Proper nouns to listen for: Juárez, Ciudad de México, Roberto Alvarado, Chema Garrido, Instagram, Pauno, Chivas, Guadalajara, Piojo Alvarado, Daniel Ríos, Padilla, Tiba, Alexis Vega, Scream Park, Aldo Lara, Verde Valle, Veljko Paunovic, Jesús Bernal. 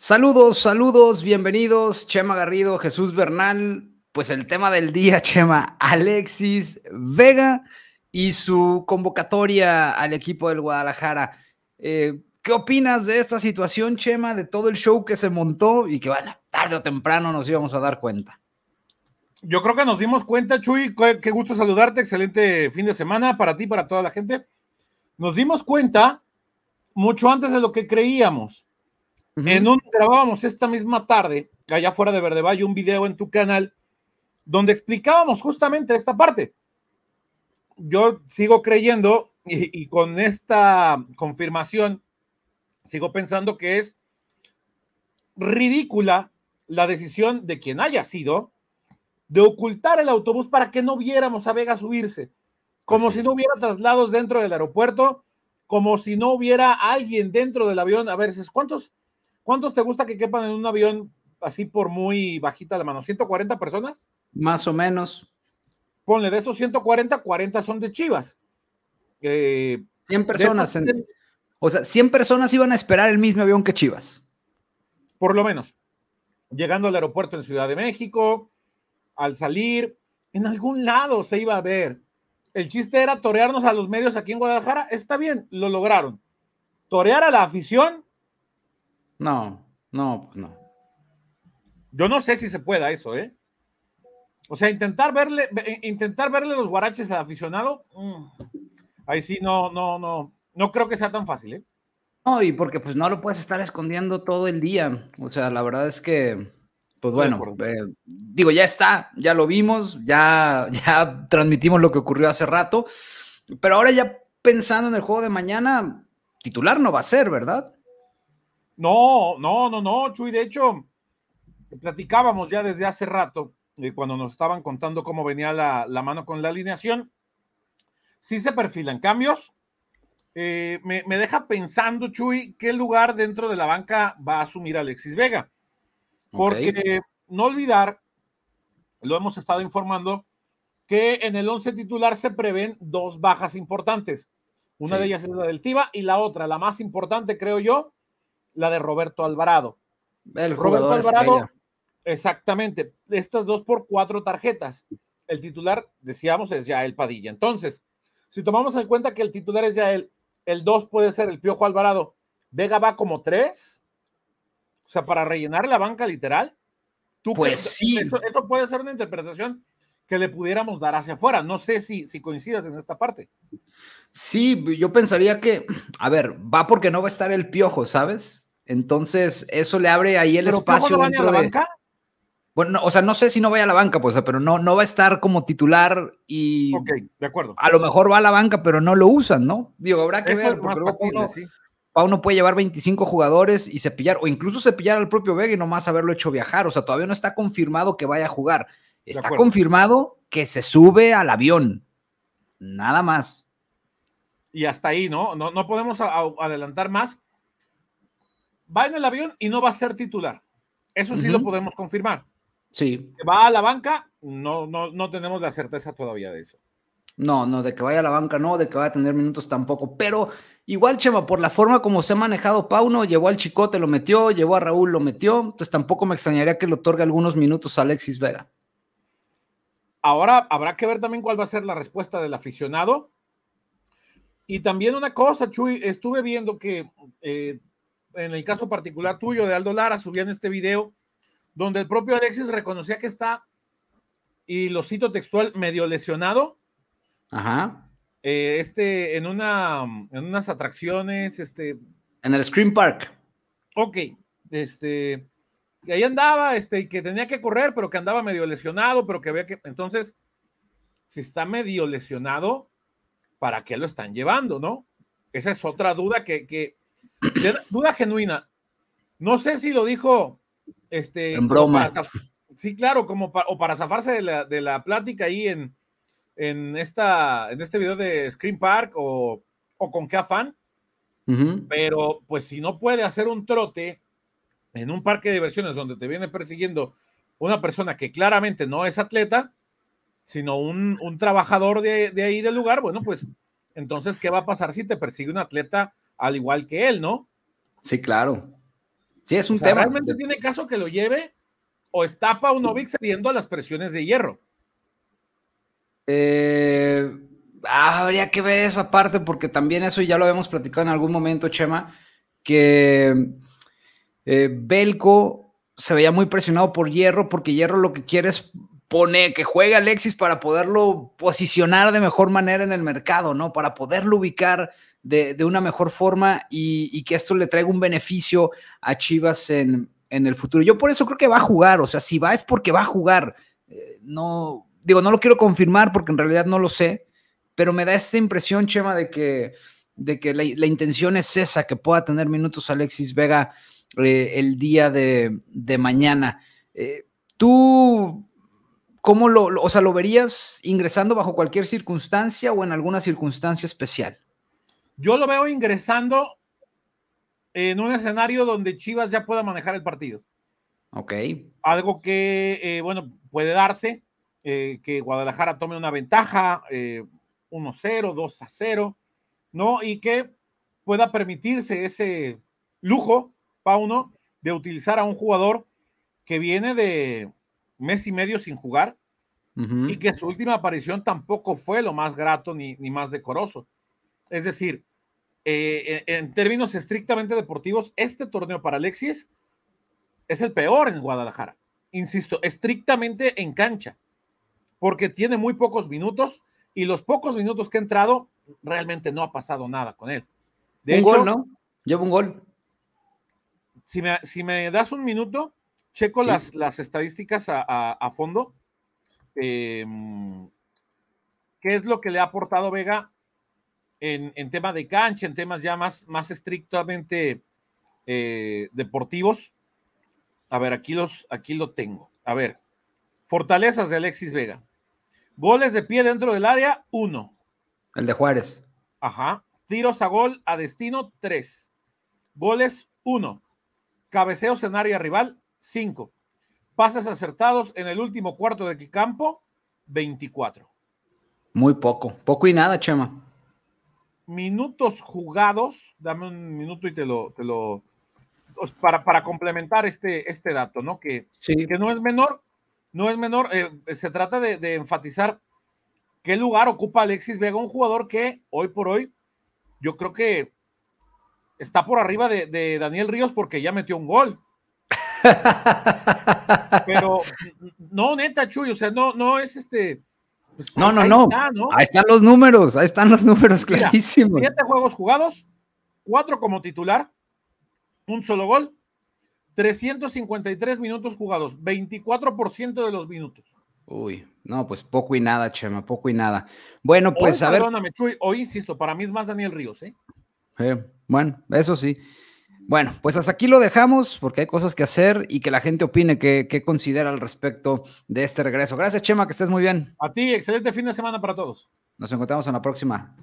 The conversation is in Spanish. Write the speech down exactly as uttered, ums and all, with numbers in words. Saludos, saludos, bienvenidos, Chema Garrido, Jesús Bernal. Pues el tema del día, Chema, Alexis Vega y su convocatoria al equipo del Guadalajara. Eh, ¿Qué opinas de esta situación, Chema, de todo el show que se montó y que, bueno, tarde o temprano nos íbamos a dar cuenta? Yo creo que nos dimos cuenta, Chuy, qué gusto saludarte, excelente fin de semana para ti, para toda la gente. Nos dimos cuenta mucho antes de lo que creíamos. En un, grabábamos esta misma tarde, allá fuera de Verde Valle, un video en tu canal, donde explicábamos justamente esta parte. Yo sigo creyendo, y, y con esta confirmación, sigo pensando que es ridícula la decisión de quien haya sido de ocultar el autobús para que no viéramos a Vega subirse, como sí. si no hubiera traslados dentro del aeropuerto, como si no hubiera alguien dentro del avión. A ver, ¿cuántos? ¿Cuántos te gusta que quepan en un avión así por muy bajita la mano? ¿ciento cuarenta personas? Más o menos. Ponle, de esos ciento cuarenta, cuarenta son de Chivas. Eh, cien personas. De... En... O sea, cien personas iban a esperar el mismo avión que Chivas. Por lo menos. Llegando al aeropuerto en Ciudad de México, al salir, en algún lado se iba a ver. El chiste era torearnos a los medios aquí en Guadalajara. Está bien, lo lograron. Torear a la afición... No, no, no. Yo no sé si se pueda eso, ¿eh? O sea, intentar verle, intentar verle los guaraches al aficionado, mmm, ahí sí, no, no, no, no creo que sea tan fácil, ¿eh? No, y porque pues no lo puedes estar escondiendo todo el día. O sea, la verdad es que, pues bueno, eh, digo, ya está, ya lo vimos, ya, ya transmitimos lo que ocurrió hace rato, pero ahora ya pensando en el juego de mañana, titular no va a ser, ¿verdad? No, no, no, no, Chuy, de hecho, platicábamos ya desde hace rato, eh, cuando nos estaban contando cómo venía la, la mano con la alineación, sí se perfilan cambios, eh, me, me deja pensando, Chuy, qué lugar dentro de la banca va a asumir Alexis Vega, porque okay. no olvidar, lo hemos estado informando, que en el once titular se prevén dos bajas importantes, una sí. de ellas es la del Tiba y la otra, la más importante creo yo, la de Roberto Alvarado. El Roberto Alvarado, estrella. Exactamente, estas dos por cuatro tarjetas. El titular, decíamos, es ya el Padilla. Entonces, si tomamos en cuenta que el titular es ya el, el dos puede ser el Piojo Alvarado, Vega va como tres, o sea, para rellenar la banca literal, tú pues crees, sí. Eso, eso puede ser una interpretación que le pudiéramos dar hacia afuera. No sé si, si coincidas en esta parte. Sí, yo pensaría que, a ver, va porque no va a estar el Piojo, ¿sabes? Entonces, eso le abre ahí el ¿Pero espacio no dentro a la de... banca? Bueno, no, o sea, no sé si no vaya a la banca, pues, pero no, no va a estar como titular y... Ok, de acuerdo. A lo mejor va a la banca, pero no lo usan, ¿no? Digo, habrá que eso ver, porque luego Pauno, sí. Pauno puede llevar veinticinco jugadores y cepillar, o incluso cepillar al propio Vega y nomás haberlo hecho viajar. O sea, todavía no está confirmado que vaya a jugar. Está confirmado que se sube al avión. Nada más. Y hasta ahí, ¿no? No, no podemos a, a adelantar más. Va en el avión y no va a ser titular. Eso sí uh-huh. lo podemos confirmar. Sí. Que va a la banca, no, no, no tenemos la certeza todavía de eso. No, no, de que vaya a la banca no, de que vaya a tener minutos tampoco. Pero igual, Chema, por la forma como se ha manejado Pauno, llevó al Chicote, lo metió, llevó a Raúl, lo metió. Entonces tampoco me extrañaría que le otorgue algunos minutos a Alexis Vega. Ahora habrá que ver también cuál va a ser la respuesta del aficionado. Y también una cosa, Chuy, estuve viendo que... Eh, en el caso particular tuyo de Aldo Lara, subían este video donde el propio Alexis reconocía que está, y lo cito textual, medio lesionado. Ajá. Eh, este, en una, en unas atracciones, este. En el Scream Park. Ok. Este, que ahí andaba, este, que tenía que correr, pero que andaba medio lesionado, pero que había que. Entonces, si está medio lesionado, ¿para qué lo están llevando, no? Esa es otra duda que. que duda genuina, no sé si lo dijo este, en broma, para, sí claro, como para, o para zafarse de la, de la plática ahí en, en, esta, en este video de Scream Park o, o con qué afán uh-huh. pero pues si no puede hacer un trote en un parque de diversiones donde te viene persiguiendo una persona que claramente no es atleta sino un, un trabajador de, de ahí del lugar, bueno pues entonces qué va a pasar si te persigue un atleta al igual que él, ¿no? Sí, claro. Sí, es un o sea, tema. ¿Realmente tiene caso que lo lleve o está Paunovic cediendo a las presiones de hierro? Eh, habría que ver esa parte, porque también eso ya lo habíamos platicado en algún momento, Chema, que eh, Belko se veía muy presionado por Hierro, porque Hierro lo que quiere es poner, que juegue Alexis para poderlo posicionar de mejor manera en el mercado, ¿no? Para poderlo ubicar de, de una mejor forma y, y que esto le traiga un beneficio a Chivas en, en el futuro. Yo por eso creo que va a jugar, o sea, si va es porque va a jugar. Eh, no, digo, no lo quiero confirmar porque en realidad no lo sé, pero me da esta impresión, Chema, de que, de que la, la intención es esa, que pueda tener minutos Alexis Vega eh, el día de, de mañana. Eh, tú... ¿Cómo lo, lo, o sea, lo verías ingresando bajo cualquier circunstancia o en alguna circunstancia especial? Yo lo veo ingresando en un escenario donde Chivas ya pueda manejar el partido. Ok. Algo que, eh, bueno, puede darse, eh, que Guadalajara tome una ventaja, eh, uno a cero, dos a cero, ¿no? Y que pueda permitirse ese lujo, Pauno, de utilizar a un jugador que viene de mes y medio sin jugar, uh-huh, y que su última aparición tampoco fue lo más grato ni, ni más decoroso. Es decir, eh, en términos estrictamente deportivos, este torneo para Alexis es el peor en Guadalajara. Insisto, estrictamente en cancha, porque tiene muy pocos minutos y los pocos minutos que ha entrado realmente no ha pasado nada con él. De un hecho, gol, ¿no? Lleva un gol. Si me, si me das un minuto... Checo sí. las, las estadísticas a, a, a fondo. Eh, ¿Qué es lo que le ha aportado Vega en, en tema de cancha, en temas ya más, más estrictamente eh, deportivos? A ver, aquí, los, aquí lo tengo. A ver, fortalezas de Alexis Vega. Goles de pie dentro del área, uno. El de Juárez. Ajá. Tiros a gol a destino, tres. Goles, uno. Cabeceos en área rival, cinco. Pases acertados en el último cuarto de campo, veinticuatro. Muy poco, poco y nada, Chema. Minutos jugados, dame un minuto y te lo, te lo para, para complementar este, este dato, ¿no? Que, sí. que no es menor, no es menor, eh, se trata de, de enfatizar qué lugar ocupa Alexis Vega, un jugador que hoy por hoy, yo creo que está por arriba de, de Daniel Ríos porque ya metió un gol. Pero no, neta, Chuy, o sea, no, no es este. Pues, no, no, no. Está, no. Ahí están los números, ahí están los números clarísimos. Mira, siete juegos jugados, cuatro como titular, un solo gol, trescientos cincuenta y tres minutos jugados, veinticuatro por ciento de los minutos. Uy, no, pues poco y nada, Chema, poco y nada. Bueno, pues hoy, a ver. Perdóname, Chuy, hoy insisto, para mí es más Daniel Ríos, ¿eh? Eh, bueno, eso sí. Bueno, pues hasta aquí lo dejamos porque hay cosas que hacer y que la gente opine qué considera al respecto de este regreso. Gracias, Chema, que estés muy bien. A ti, excelente fin de semana para todos. Nos encontramos en la próxima.